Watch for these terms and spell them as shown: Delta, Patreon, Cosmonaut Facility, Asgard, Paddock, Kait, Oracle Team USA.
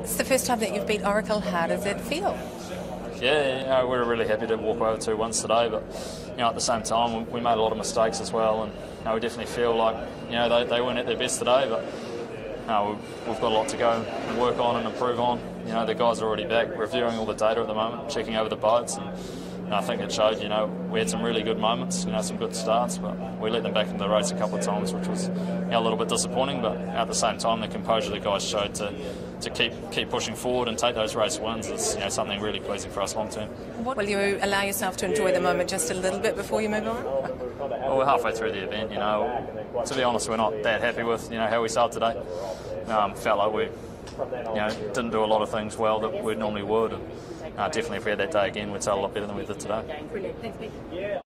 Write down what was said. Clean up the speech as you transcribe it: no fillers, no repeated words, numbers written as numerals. It's the first time that you've beat Oracle. How does it feel? Yeah, we were really happy to walk over 2-1 today, but at the same time we made a lot of mistakes as well, and we definitely feel like they weren't at their best today, but we've got a lot to go and work on and improve on. The guys are already back reviewing all the data at the moment, checking over the boats, and I think it showed. We had some really good moments, some good starts, but we let them back into the race a couple of times, which was a little bit disappointing. But at the same time, the composure the guys showed to keep pushing forward and take those race wins is something really pleasing for us long term. Will you allow yourself to enjoy the moment just a little bit before you move on? Well, we're halfway through the event. To be honest, we're not that happy with how we sailed today. Felt like we didn't do a lot of things well that we normally would. And definitely if we had that day again, we'd sail a lot better than we did today.